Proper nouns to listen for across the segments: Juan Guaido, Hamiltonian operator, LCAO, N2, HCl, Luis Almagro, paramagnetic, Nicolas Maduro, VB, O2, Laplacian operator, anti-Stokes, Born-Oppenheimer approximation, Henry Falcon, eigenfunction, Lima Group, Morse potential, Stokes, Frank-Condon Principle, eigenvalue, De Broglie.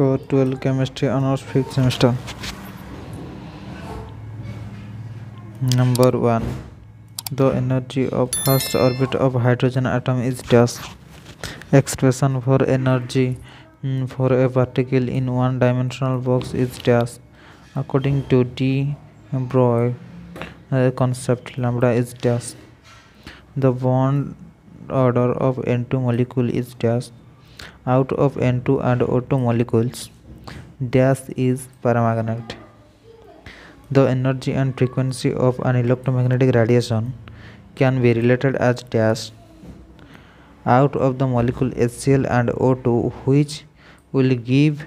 Code 12 Chemistry Honors 5th Semester. Number 1. The energy of first orbit of hydrogen atom is dash. Expression for energy for a particle in one-dimensional box is dash. According to De Broglie concept, lambda is dash. The bond order of N2 molecule is dash. Out of N2 and O2 molecules, dash is paramagnetic. The energy and frequency of an electromagnetic radiation can be related as dash. Out of the molecule HCl and O2, which will give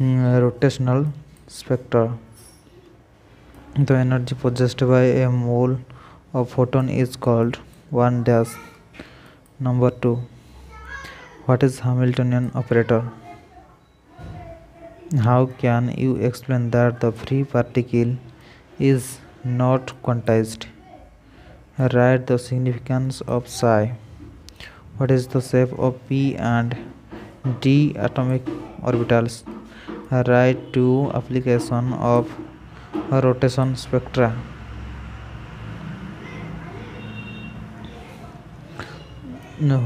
rotational spectra. The energy possessed by a mole of photon is called 1 dash. Number 2. What is Hamiltonian operator? How can you explain that the free particle is not quantized? Write the significance of psi. What is the shape of p and d atomic orbitals? Write two application of rotation spectra.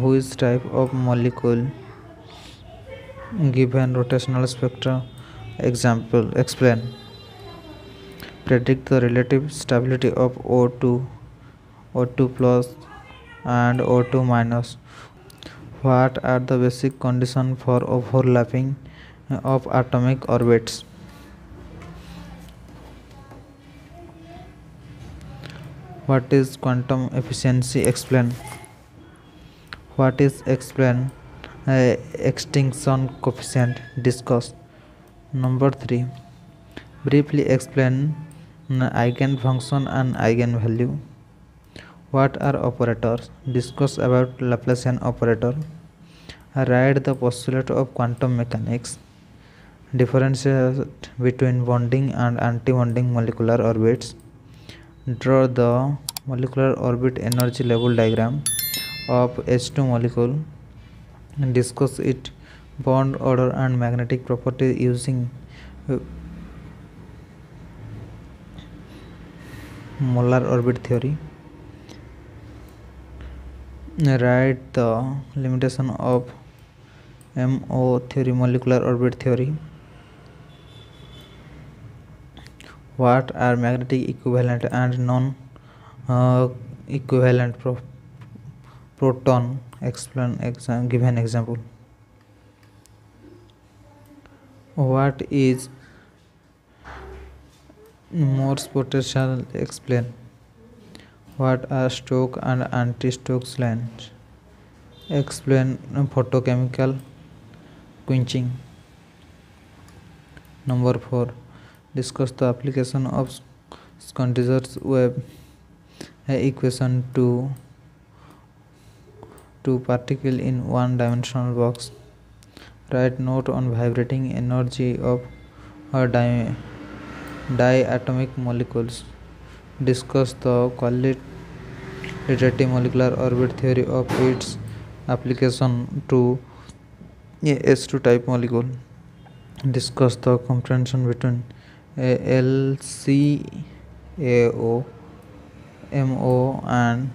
Which type of molecule given rotational spectra? Example, explain. Predict the relative stability of O2, O2 plus and O2 minus. What are the basic conditions for overlapping of atomic orbits? What is quantum efficiency? Explain. What is extinction coefficient? Discuss. Number 3. Briefly explain eigenfunction and eigenvalue. What are operators? Discuss about Laplacian operator. Write the postulate of quantum mechanics. Differentiate between bonding and anti-bonding molecular orbits. Draw the molecular orbit energy level diagram of H2 molecule and discuss its bond order and magnetic property using molar orbit theory. Write the limitation of MO theory, molecular orbit theory. What are magnetic equivalent and non-equivalent properties? Proton, explain, give an example. What is Morse potential? Explain. What are Stokes and anti-Stokes lines? Explain photochemical quenching. Number 4. Discuss the application of Schrödinger's wave equation to particle in one-dimensional box. Write note on vibrating energy of diatomic molecules. Discuss the qualitative molecular orbit theory of its application to H2 type molecule. Discuss the comparison between LCAO, MO and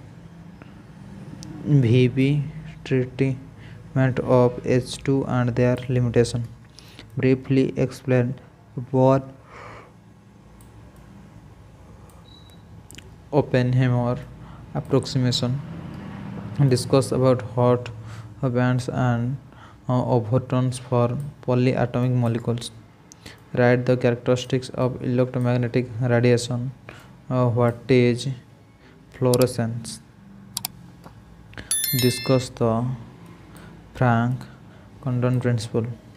VB treatment of H2 and their limitation. Briefly explain Born-Oppenheimer approximation. Discuss about hot bands and overtones for polyatomic molecules. Write the characteristics of electromagnetic radiation, wattage, fluorescence. Discuss the Frank-Condon Principle.